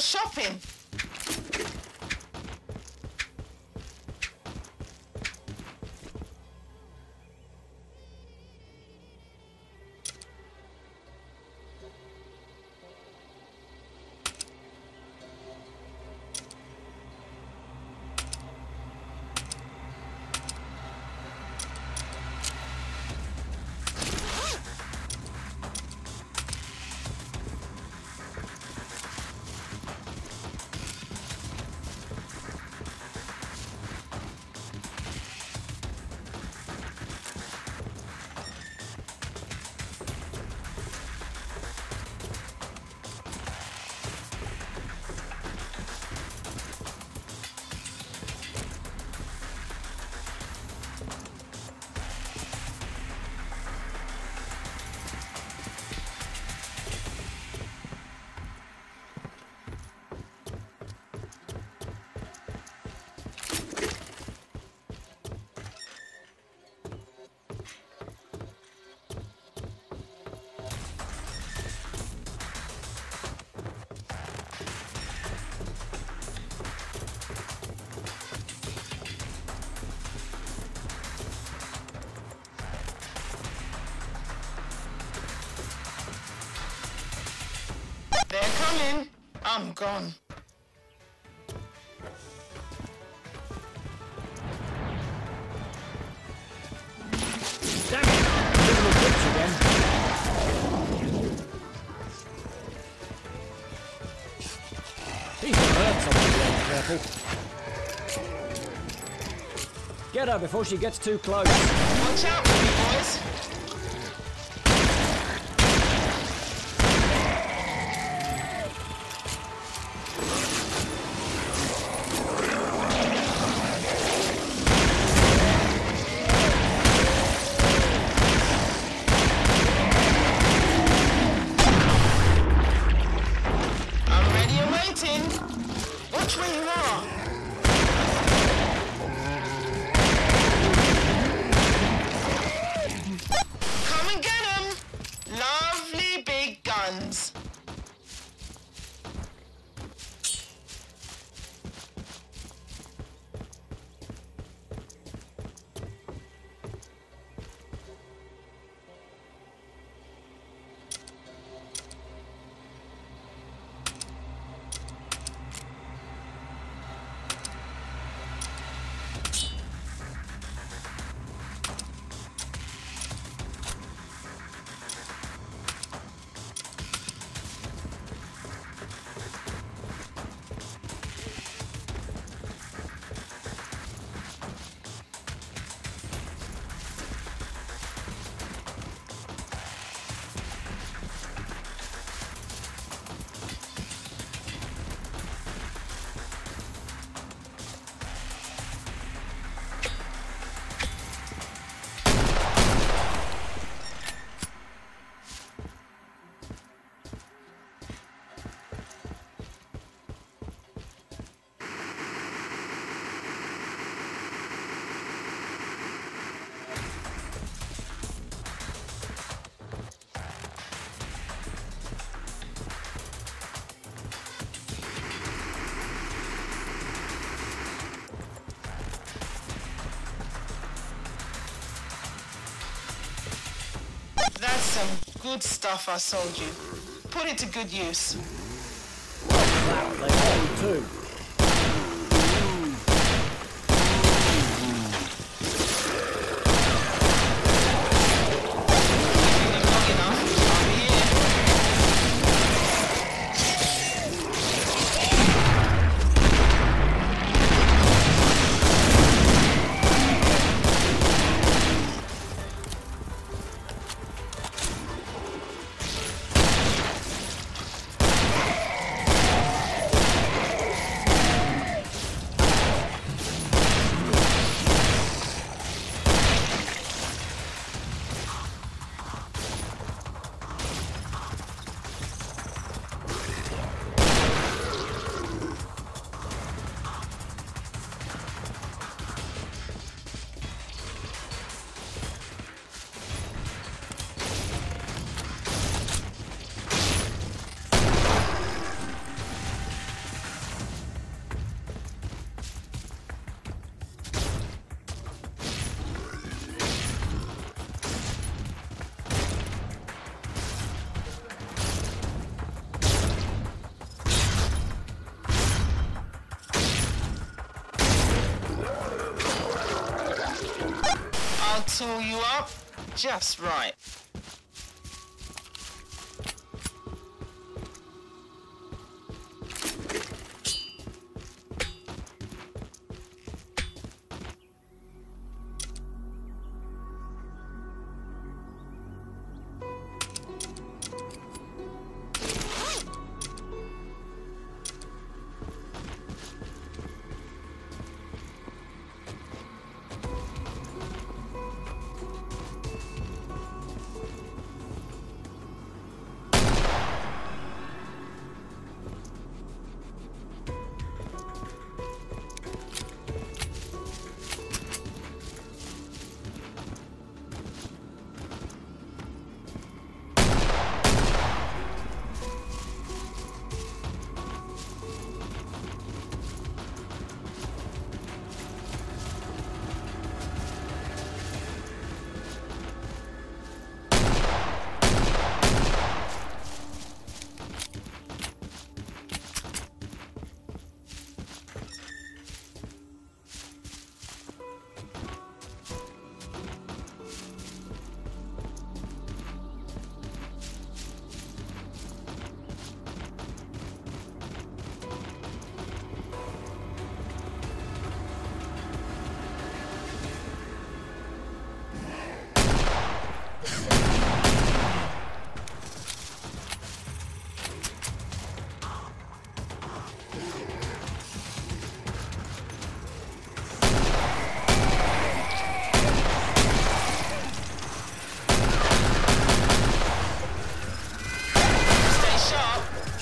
your shopping. I'm gone. Damn it! Give him a He's hurt something, careful. Get her before she gets too close. Watch out, boys. Good stuff I sold you. Put it to good use. Wow, they do too. I'll tool you up just right.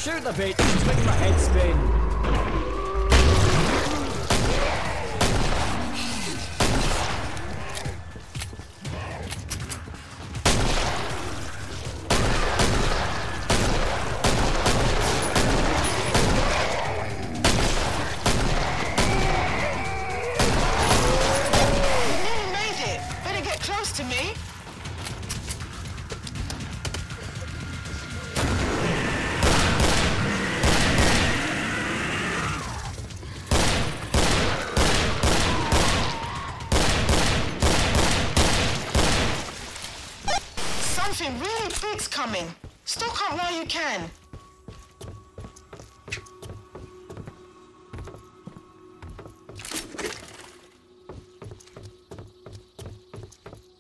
Shoot the bitch, she's making my head spin. Something really big's coming. Stock up while you can.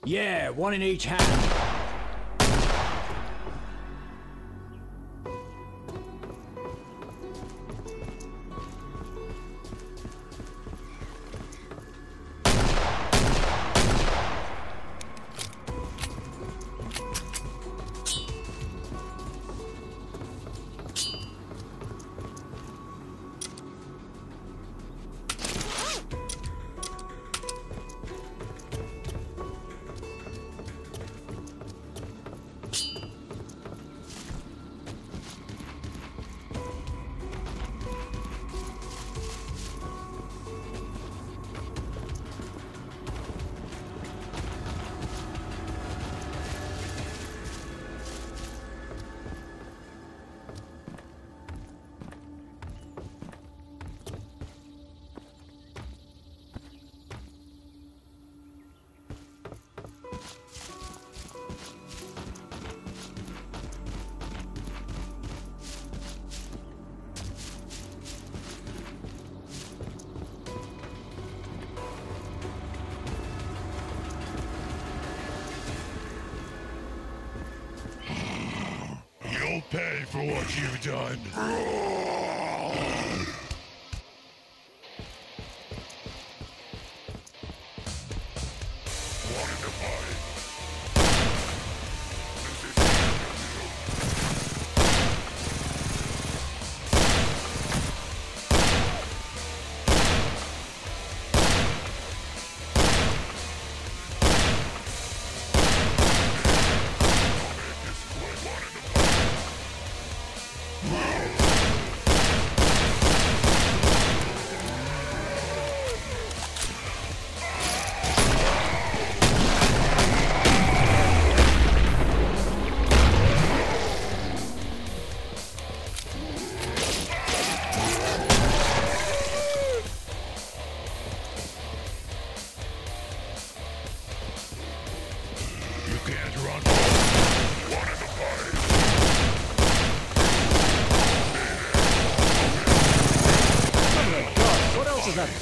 Yeah, one in each hand. Pay for what you've done. One in the party.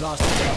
Lost.